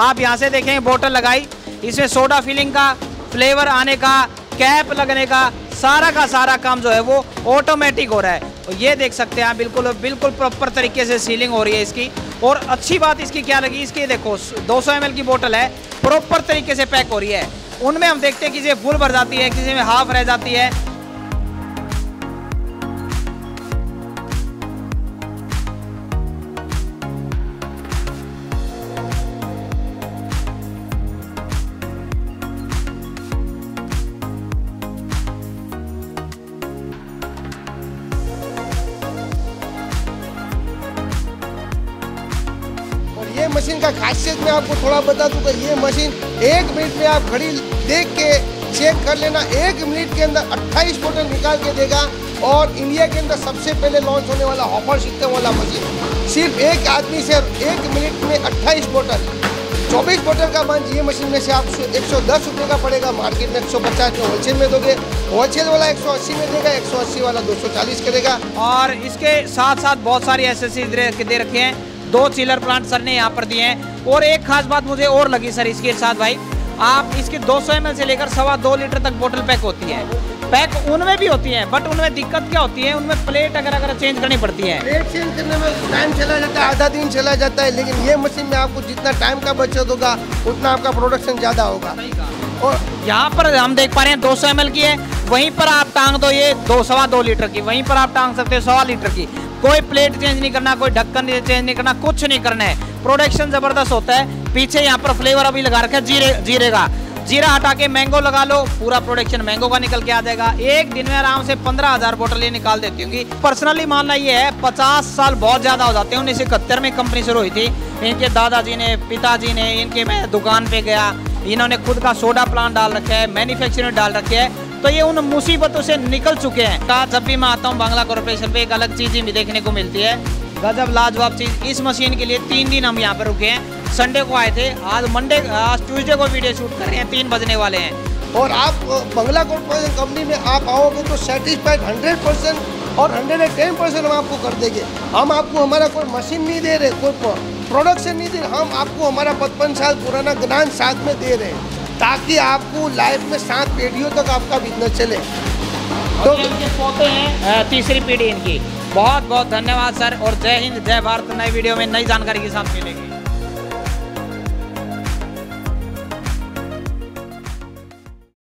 आप यहाँ से देखें बोतल लगाई, इसमें सोडा फिलिंग का, फ्लेवर आने का, कैप लगने का सारा काम जो है वो ऑटोमेटिक हो रहा है। और ये देख सकते हैं आप बिल्कुल प्रॉपर तरीके से सीलिंग हो रही है इसकी। और अच्छी बात इसकी क्या लगी, इसकी देखो 200 ml की बोतल है, प्रॉपर तरीके से पैक हो रही है। उनमें हम देखते हैं किसी फुल भर जाती है, किसी में हाफ रह जाती है। ये मशीन का खासियत मैं आपको थोड़ा बता दूं कि ये मशीन 1 मिनट में आप घड़ी देख के चेक कर लेना, 1 मिनट के अंदर 28 बोतल निकाल के देगा। और इंडिया के अंदर सबसे पहले लॉन्च होने वाला हॉपर सिस्टम वाला मशीन, सिर्फ एक आदमी से 1 मिनट में 28 बोतल। 24 बोतल का मान ये मशीन में से आप 110 रुपये का पड़ेगा, मार्केट में 150 में होलसेल में दोगे, होलसेल वाला 180 में देगा, 180 वाला 240 करेगा। और इसके साथ साथ बहुत सारी एसेसरीज दे रखे हैं, 2 चिलर प्लांट सर ने यहाँ पर दिए हैं। और एक खास बात मुझे और लगी सर इसके साथ, भाई आप इसके 200 ml से लेकर 2.25 लीटर तक बोतल पैक होती है, पैक उनमें भी होती है, बट उनमें दिक्कत क्या होती है, उनमें प्लेट अगर चेंज करनी पड़ती है, प्लेट चेंज करने में टाइम चला जाता है, आधा दिन चला जाता है। लेकिन ये मशीन में आपको जितना टाइम का बचत होगा उतना आपका प्रोडक्शन ज़्यादा होगा। और यहाँ पर हम देख पा रहे हैं 200 ml की है, वहीं पर आप टांग दो ये 2.25 लीटर की, वहीं पर आप टांग सकते हो 1.25 लीटर की। कोई प्लेट चेंज नहीं करना, कोई ढक्कन चेंज नहीं करना, कुछ नहीं करना है, प्रोडक्शन जबरदस्त होता है। पीछे यहाँ पर फ्लेवर अभी लगा रखा है जीरे का हटा के मैंगो लगा लो, पूरा प्रोडक्शन मैंगो का निकल के आ जाएगा। एक दिन में आराम से 15,000 बोतल ये निकाल देती होंगी। पर्सनली मानना ये है 50 साल बहुत ज्यादा हो जाते हैं। 1971 में कंपनी शुरू हुई थी, इनके दादाजी ने, पिताजी ने, इनके मैं दुकान पे गया, इन्होंने खुद का सोडा प्लांट डाल रखा है, मैन्युफैक्चरिंग डाल रखी है, तो ये उन मुसीबतों से निकल चुके हैं। का जब भी मैं आता हूँ बांग्ला कॉर्पोरेशन पे एक अलग चीज़ ही देखने को मिलती है, गजब लाजवाब चीज़। इस मशीन के लिए 3 दिन हम यहाँ पर रुके हैं, संडे को आए थे, आज ट्यूसडे को वीडियो शूट कर रहे हैं, 3 बजने वाले हैं। और आप बांग्ला कॉर्पोरेशन कंपनी में आप आओगे तो सेटिस्फाइड 100% और 110% हम आपको कर देंगे। हम आपको हमारा कोई मशीन नहीं दे रहे, कोई प्रोडक्शन नहीं दे रहे, हम आपको हमारा 55 साल पुराना ज्ञान साथ में दे रहे हैं, ताकि आपको लाइफ में 7 पीढ़ियों तक आपका बिजनेस चले। तो इनके पोते हैं 3री पीढ़ी इनकी। बहुत बहुत धन्यवाद सर, और जय हिंद जय भारत। नई वीडियो में नई जानकारी के साथ मिलेंगे।